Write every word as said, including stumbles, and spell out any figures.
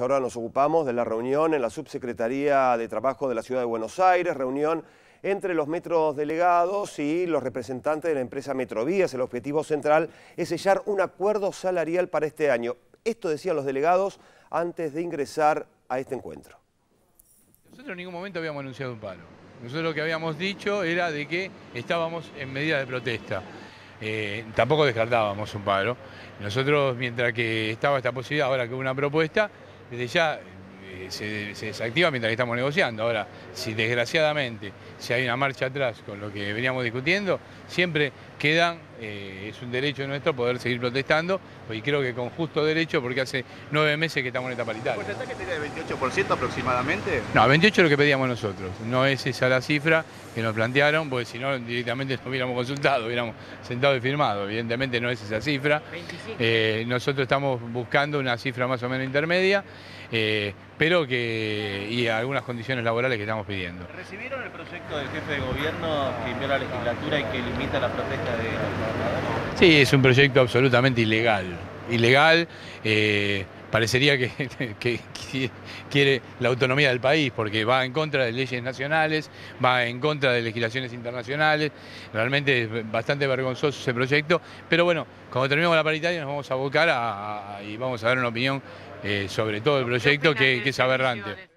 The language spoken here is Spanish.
Ahora nos ocupamos de la reunión en la Subsecretaría de Trabajo de la Ciudad de Buenos Aires, reunión entre los metros delegados y los representantes de la empresa Metrovías. El objetivo central es sellar un acuerdo salarial para este año. Esto decían los delegados antes de ingresar a este encuentro. Nosotros en ningún momento habíamos anunciado un paro. Nosotros lo que habíamos dicho era de que estábamos en medida de protesta. Eh, tampoco descartábamos un paro. Nosotros, mientras que estaba esta posibilidad, ahora que hubo una propuesta, desde ya eh, se, se desactiva mientras que estamos negociando. Ahora, si desgraciadamente si hay una marcha atrás con lo que veníamos discutiendo, siempre quedan, eh, es un derecho nuestro poder seguir protestando, y creo que con justo derecho, porque hace nueve meses que estamos en esta paritaria. ¿El porcentaje sería de veintiocho por ciento aproximadamente? No, veintiocho por ciento es lo que pedíamos nosotros, no es esa la cifra que nos plantearon, porque si no directamente nos hubiéramos consultado, hubiéramos sentado y firmado, evidentemente no es esa cifra. Eh, nosotros estamos buscando una cifra más o menos intermedia, eh, pero que y algunas condiciones laborales que estamos pidiendo. ¿Recibieron el proyecto del jefe de gobierno que envió la legislatura y que limita la protesta de los trabajadores? Sí, es un proyecto absolutamente ilegal. Ilegal, eh, parecería que, que, que quiere la autonomía del país porque va en contra de leyes nacionales, va en contra de legislaciones internacionales, realmente es bastante vergonzoso ese proyecto, pero bueno, cuando terminemos la paritaria nos vamos a abocar a, a, y vamos a dar una opinión eh, sobre todo el proyecto que, que es aberrante.